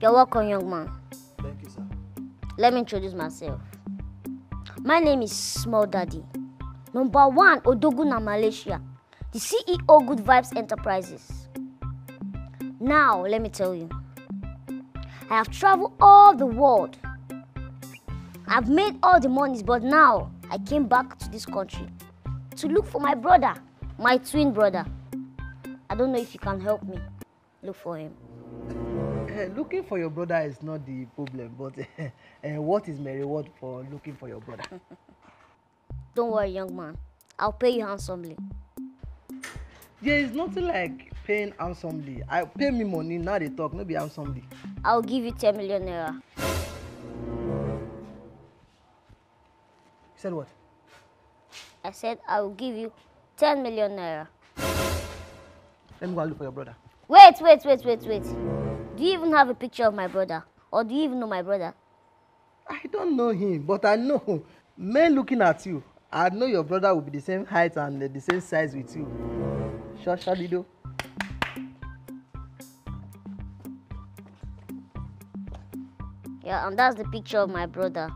You're welcome, young man. Thank you, sir. Let me introduce myself. My name is Small Daddy, #1 Odoguna Malaysia, the CEO Good Vibes Enterprises. Now, let me tell you, I have traveled all the world. I've made all the monies, but now I came back to this country to look for my brother, my twin brother. I don't know if you can help me look for him. Looking for your brother is not the problem, but what is my reward for looking for your brother? Don't worry, young man. I'll pay you handsomely. There is nothing like paying handsomely. I pay me money, now they talk, maybe handsomely. I'll give you 10 million naira. You said what? I said I will give you 10 million naira. Let me go and look for your brother. Wait. Do you even have a picture of my brother? Or do you even know my brother? I don't know him, but I know. Men looking at you, I know your brother will be the same height and the same size with you. Shadido. Yeah, and that's the picture of my brother.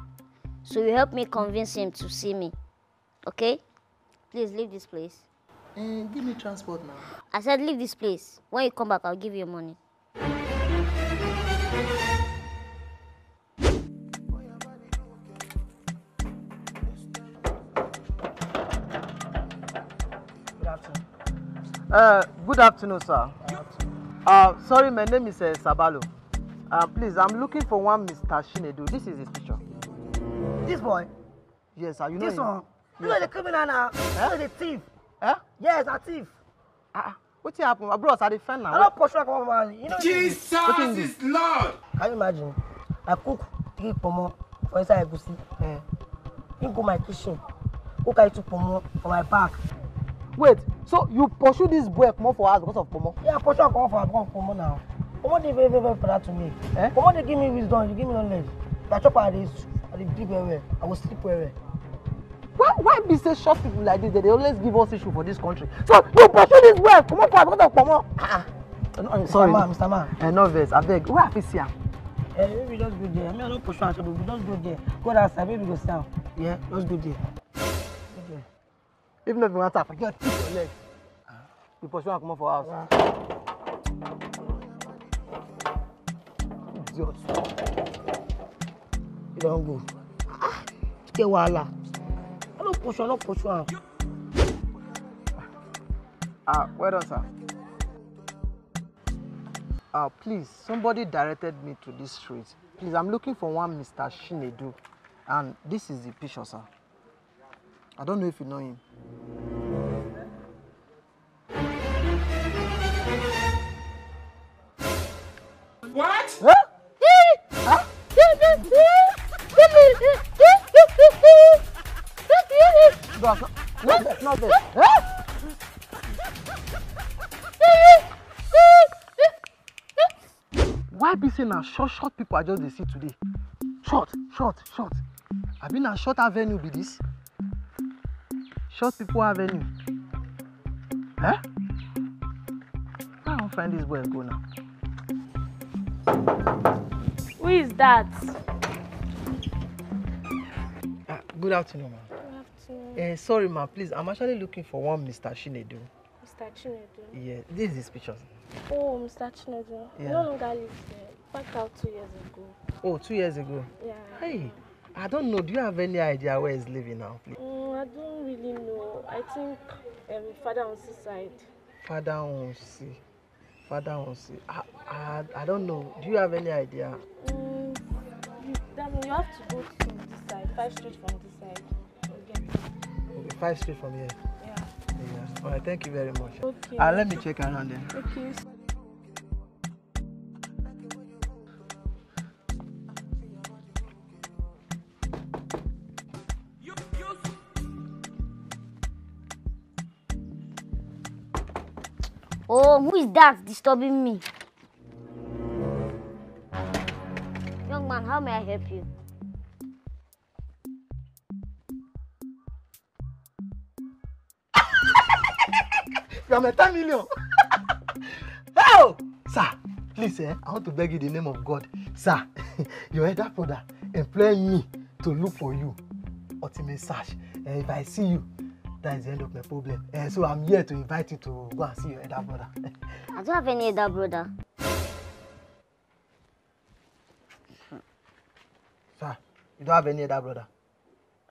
So you help me convince him to see me, okay? Please leave this place. Give me transport now. I said leave this place. When you come back, I'll give you money. Good afternoon. Good afternoon, sir. Good afternoon. Sorry, my name is Sabalo. Please, I'm looking for one Mr. Chinedu. This is his picture. This boy? Yes, sir. You know this him? One? You know the criminal now. You know the thief. Eh? Yes, a thief. What happened? My brothers are the friend now. I don't push like one man. You know Jesus is Lord. Can you imagine? I cook 3 pomo for inside egusi. You go my kitchen. Cook I 2 pomo for my back. Wait, so you pursue this boy more for us because of pomo? Yeah, I pursue pomo for pomo now. Pomo they very for that to me. Eh? Pomo they give me wisdom, you give me knowledge. I chop at this, I will dig where I will sleep where. Why be so short people like this? They always give us issue for this country. So you pursue this wealth. Come on, come on. Sorry, Mr. Man. No verse. I beg. Where are you here? Maybe just go there. I mean, I don't pursue actually, but just go there. Go that side. Maybe go south. Yeah, just go there. Okay. Even if you want to forget your leg, you pursue and come on for us. You don't go. Stay wala. Push on. Well done, sir. Please, somebody directed me to this street. Please, I'm looking for one Mr. Chinedu. And this is the picture, sir. I don't know if you know him. What? Huh? Not this. Why be saying now short people are just they see today? Short. I been a short avenue be this. Short people avenue. Huh? I don't find this boy go now. Who is that? Good afternoon, ma'am. Sorry, ma'am, please. I'm actually looking for one Mr. Chinedu. Mr. Chinedu? Yeah, this is his picture. Oh, Mr. Chinedu. Yeah. No longer lives there. Back out 2 years ago. Oh, 2 years ago? Yeah. Hey, I don't know. Do you have any idea where he's living now, please? I don't really know. I think Father Onsi's side. Father Onsi. I don't know. Do you have any idea? You have to go to this side, 5 streets from this side. 5 streets from here. Yeah. All right, thank you very much. Okay. Let me check around then. Okay. Oh, who is that disturbing me? Young man, how may I help you? You are my 10 million. Oh, sir, Please, I want to beg you in the name of God. Sir, your elder brother employ me to look for you. Ultimate search. If I see you, that is the end of my problem. So I'm here to invite you to go and see your elder brother. I don't have any elder brother. Sir, you don't have any elder brother?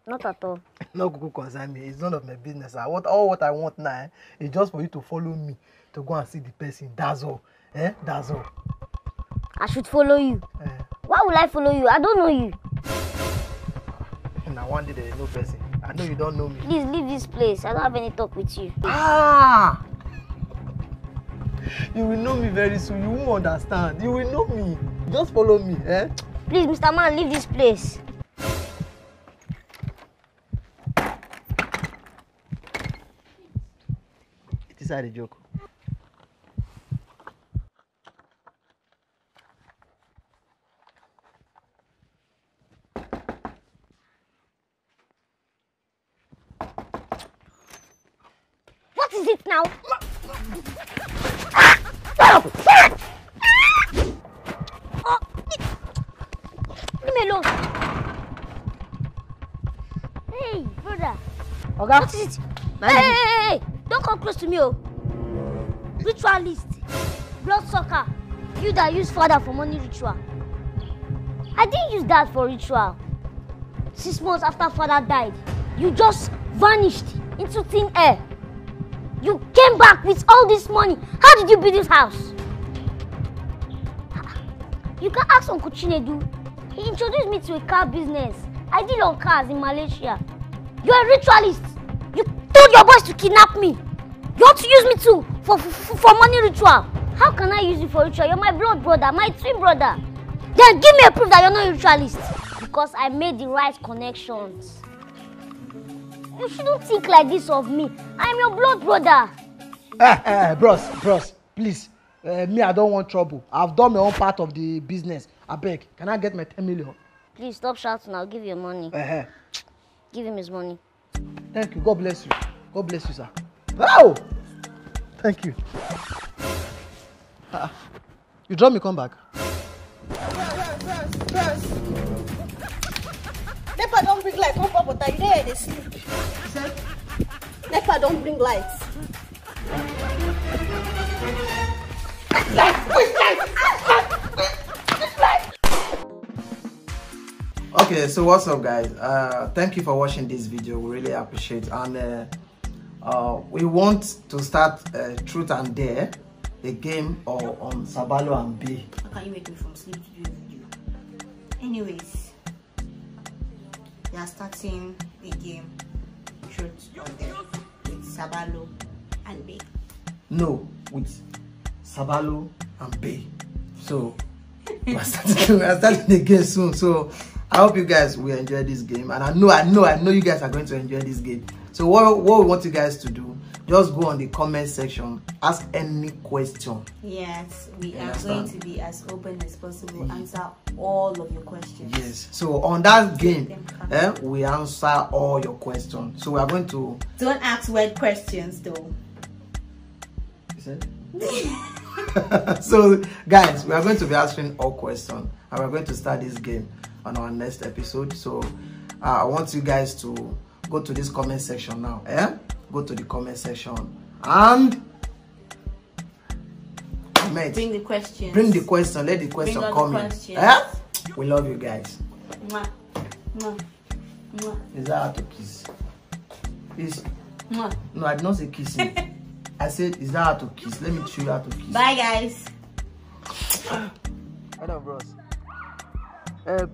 Not at all. No cuckoo concern me. It's none of my business. I want all what I want now is just for you to follow me to go and see the person. That's all. That's all. I should follow you. Why would I follow you? I don't know you. Now one day there is no person. I know you don't know me. Please leave this place. I don't have any talk with you. Ah! You will know me very soon. You won't understand. You will know me. Just follow me. Please, Mr. Man, leave this place. It is a joke. Now. Oh, leave me alone. Hey, brother. Okay. What is it? Hey, don't come close to me, oh. Ritualist, blood sucker, you that use father for money ritual. I didn't use that for ritual. 6 months after father died, you just vanished into thin air. You came back with all this money. How did you build this house? You can ask Uncle Chinedu. He introduced me to a car business. I deal on cars in Malaysia. You're a ritualist. You told your boys to kidnap me. You want to use me too for money ritual. How can I use you for ritual? You're my blood brother, my twin brother. Then give me a proof that you're not a ritualist. Because I made the right connections. You shouldn't think like this of me. I'm your blood brother. Bros, please. Me, I don't want trouble. I've done my own part of the business. I beg. Can I get my 10 million? Please, stop shouting. I'll give you your money. Give him his money. Thank you. God bless you. God bless you, sir. Wow! Thank you. You drop me, come back. Bros. Nepa don't bring light, come for water, you there they sleep. Nepa don't bring light. Okay, so what's up guys? Thank you for watching this video, we really appreciate it. And we want to start Truth and Dare, the game on Sabalo and B. How can you wake me from sleep to do a video? Anyways. They are starting the game Truth or Dare with Sabalo and Bay. No, with Sabalo and Bay. So we are starting the game soon. So I hope you guys will enjoy this game, and I know you guys are going to enjoy this game. So what we want you guys to do, just go on the comment section, ask any question. Yes, we are going to be as open as possible, answer all of your questions. Yes, so on that game, we answer all your questions. So we are going to... Don't ask weird questions though. You said? So guys, we are going to be answering all questions, and we are going to start this game on our next episode. So I want you guys to go to this comment section now. Go to the comment section and comment. Bring the question. Bring the question. Let the question come in. We love you guys. Mwah. Mwah. Mwah. Is that how to kiss? Please. Mwah. No, I did not say kissing. I said, is that how to kiss? Let me show you how to kiss. Bye, guys. Hello, bros.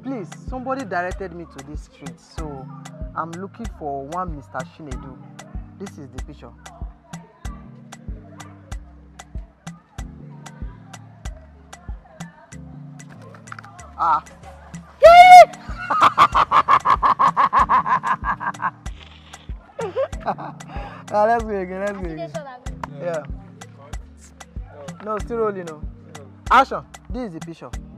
Please, somebody directed me to this street, so I'm looking for one Mr. Chinedu. This is the picture. Ah. Let's go again, let's go again. Yeah. No, still rolling, no. Action, this is the picture.